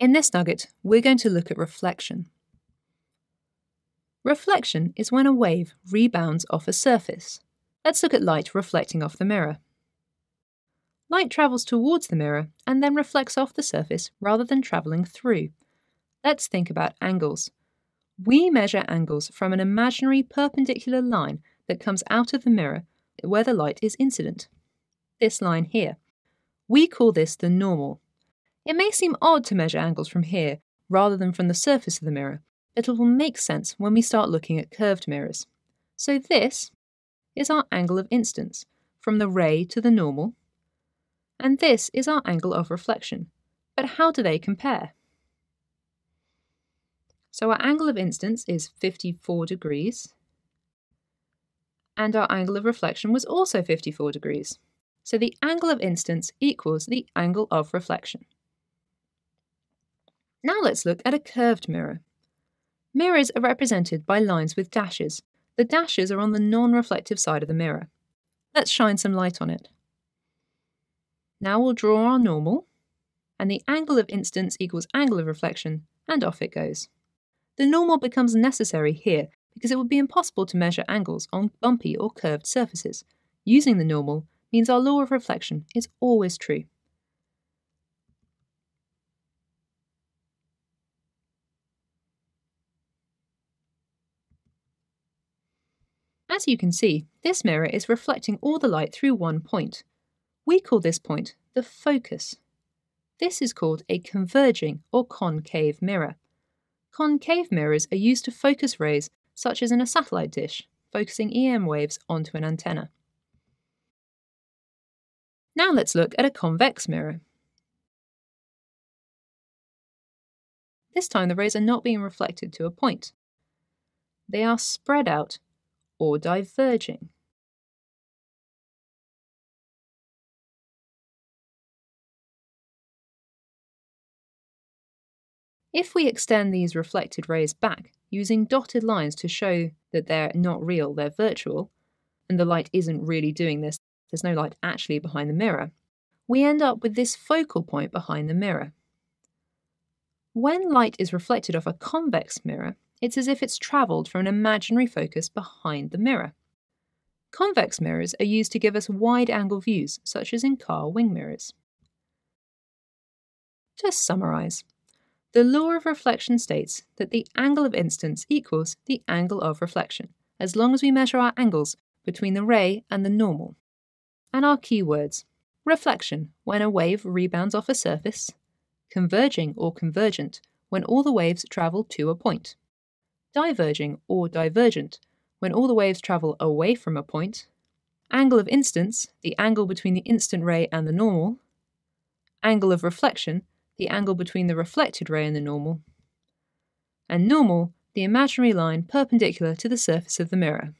In this nugget, we're going to look at reflection. Reflection is when a wave rebounds off a surface. Let's look at light reflecting off the mirror. Light travels towards the mirror and then reflects off the surface rather than travelling through. Let's think about angles. We measure angles from an imaginary perpendicular line that comes out of the mirror where the light is incident. This line here. We call this the normal. It may seem odd to measure angles from here rather than from the surface of the mirror, but it will make sense when we start looking at curved mirrors. So this is our angle of incidence, from the ray to the normal, and this is our angle of reflection. But how do they compare? So our angle of incidence is 54 degrees, and our angle of reflection was also 54 degrees. So the angle of incidence equals the angle of reflection. Now let's look at a curved mirror. Mirrors are represented by lines with dashes. The dashes are on the non-reflective side of the mirror. Let's shine some light on it. Now we'll draw our normal, and the angle of incidence equals angle of reflection, and off it goes. The normal becomes necessary here because it would be impossible to measure angles on bumpy or curved surfaces. Using the normal means our law of reflection is always true. As you can see, this mirror is reflecting all the light through one point. We call this point the focus. This is called a converging or concave mirror. Concave mirrors are used to focus rays, such as in a satellite dish, focusing EM waves onto an antenna. Now let's look at a convex mirror. This time the rays are not being reflected to a point. They are spread out or diverging. If we extend these reflected rays back using dotted lines to show that they're not real, they're virtual, and the light isn't really doing this, there's no light actually behind the mirror, we end up with this focal point behind the mirror. When light is reflected off a convex mirror, it's as if it's travelled from an imaginary focus behind the mirror. Convex mirrors are used to give us wide-angle views, such as in car wing mirrors. To summarise, the law of reflection states that the angle of incidence equals the angle of reflection, as long as we measure our angles between the ray and the normal. And our keywords: reflection, when a wave rebounds off a surface; converging or convergent, when all the waves travel to a point; diverging or divergent, when all the waves travel away from a point; angle of incidence, the angle between the incident ray and the normal; angle of reflection, the angle between the reflected ray and the normal; and normal, the imaginary line perpendicular to the surface of the mirror.